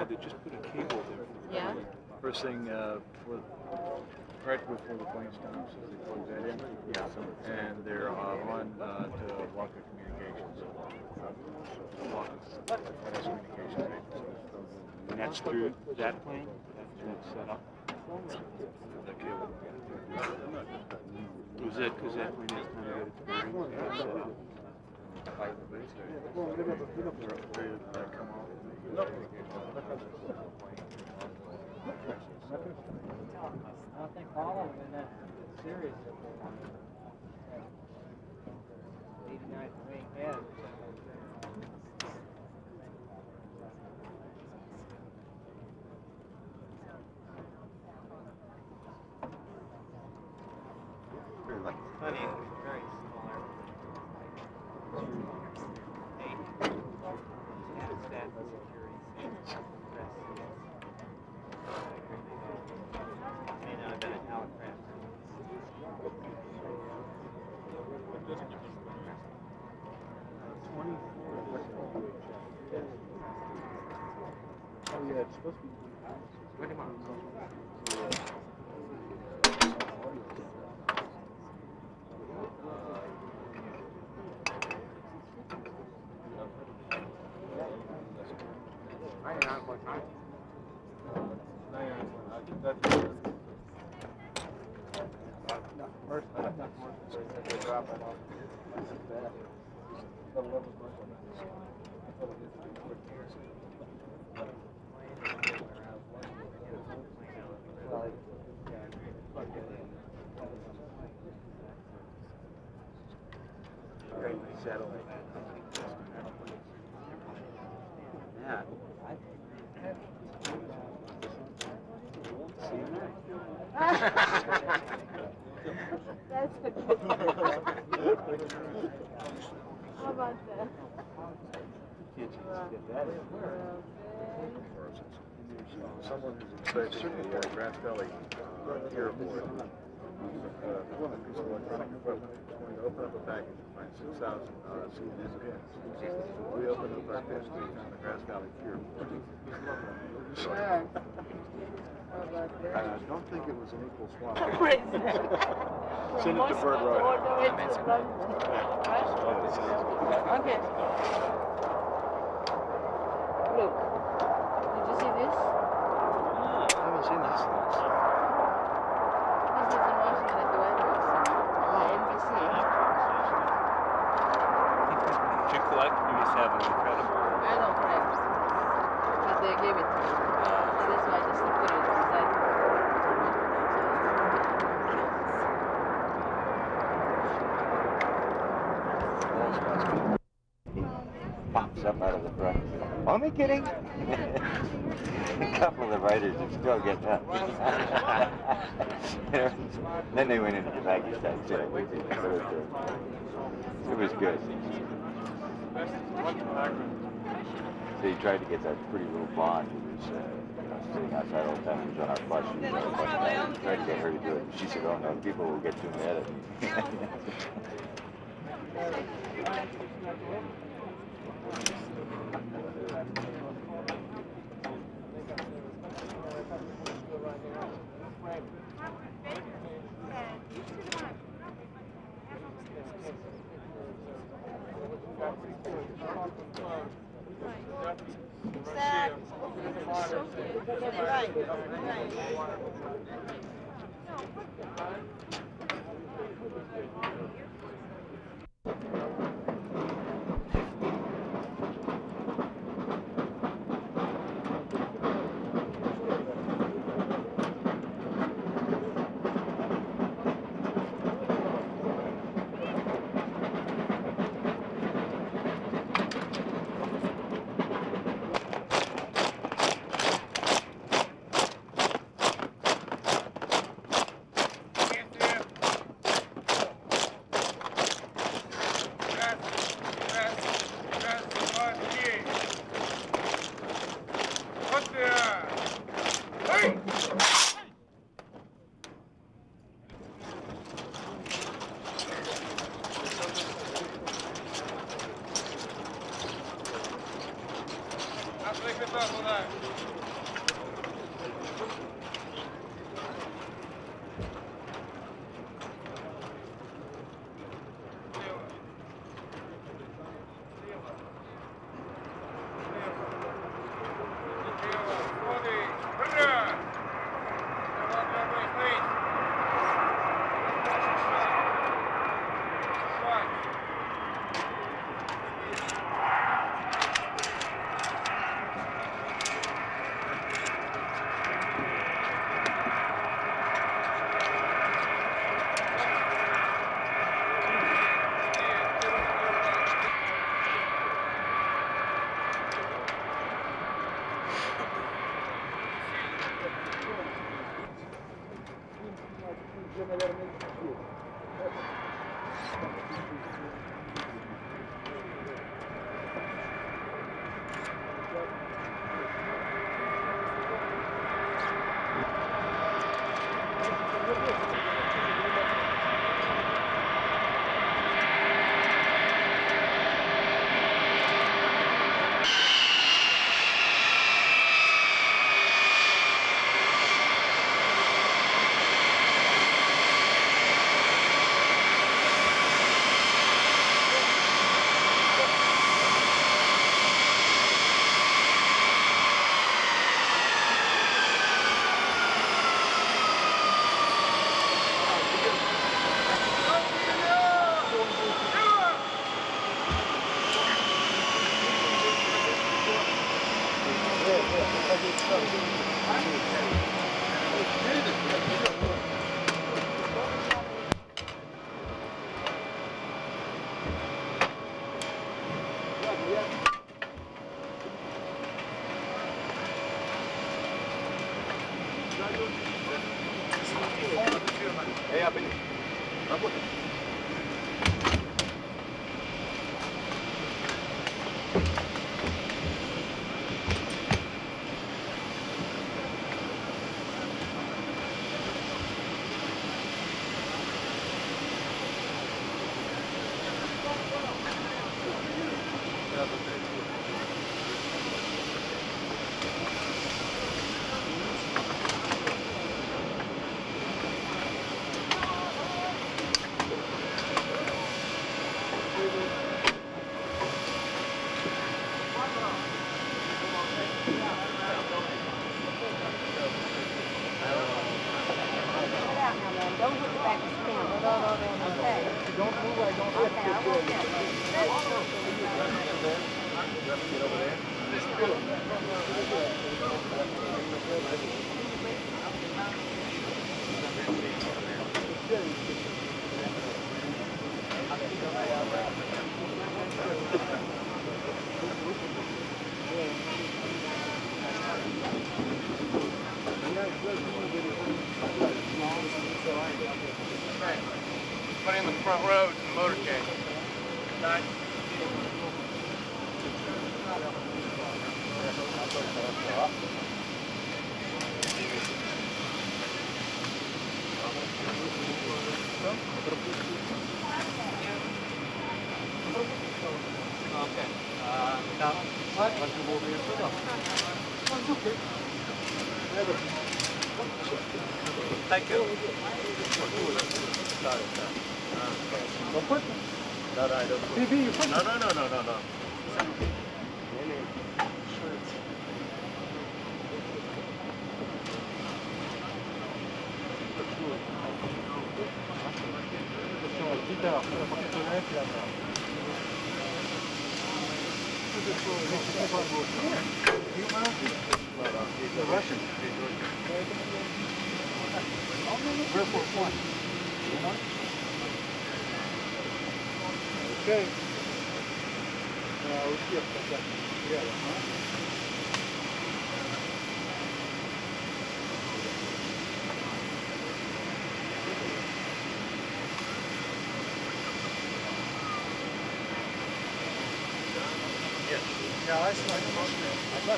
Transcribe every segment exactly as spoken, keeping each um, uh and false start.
Yeah, they just put a cable there. For the yeah. Plane. First thing, uh, for, right before the plane stops, so they plug that in. Yeah. So, and they're uh, on uh, to Walker Communications. So Walker Communications Agency. And that's through that plane. That's set up. That cable. Was that because that plane is going to set up? I think all of them in that series eighty-nine way ahead. Satellite. Yeah. That's a good one. How about that? Can't you just get that in? Someone who's expecting the Grass Valley Cure board. We open up a package and find six thousand uh, souvenirs of pins. We open up our pins and found the Grass Valley Cure. I don't think it was an equal swap. Send it to Bird Roy. Okay. Look, did you see this? I haven't seen this. This is in Washington at the White House. N B C. Did you collect? You just have an incredible. I don't collect. Because they gave it to me. So that's why I just put it aside. Pops up out of the brush. Only kidding. A couple of the writers are still getting up. Then they went into the Pakistan too. It was good. So he tried to get that pretty little blonde who was uh, you know, sitting outside all the time. He was on our bus. He was on our bus. He tried to get her to do it. She said, "Oh no, people will get too mad at me." уже, наверное, здесь. Я понял. Работай. Put in the front road and the motorcade. Nice. Okay. Uh, now, what? Let's go over here. That's okay. Thank you. Sorry, sorry. Don't put them. No, no, I don't put them. You put them. No, no, no, no, no, no. Shirts. Okay. Uh, успех пока. Рядом, а? Нет. Я вас не могу. Да?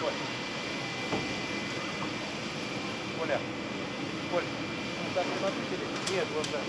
Коля. Коля. Коля. Так, не могу. Нет, вот так.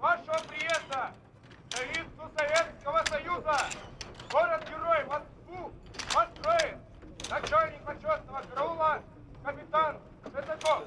вашего приезда, столицу Советского Союза, город-герой Москву построит начальник почетного караула капитан Пятаков.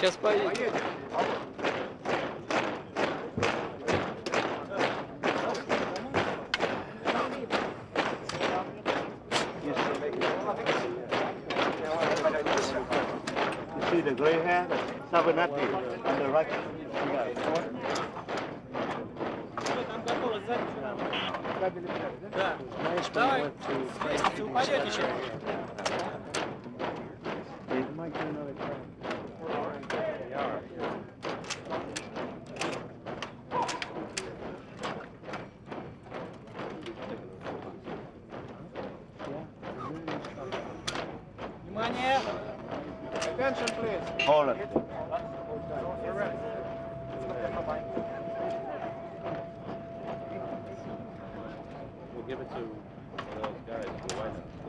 Сейчас поедем. Give it to one of those guys.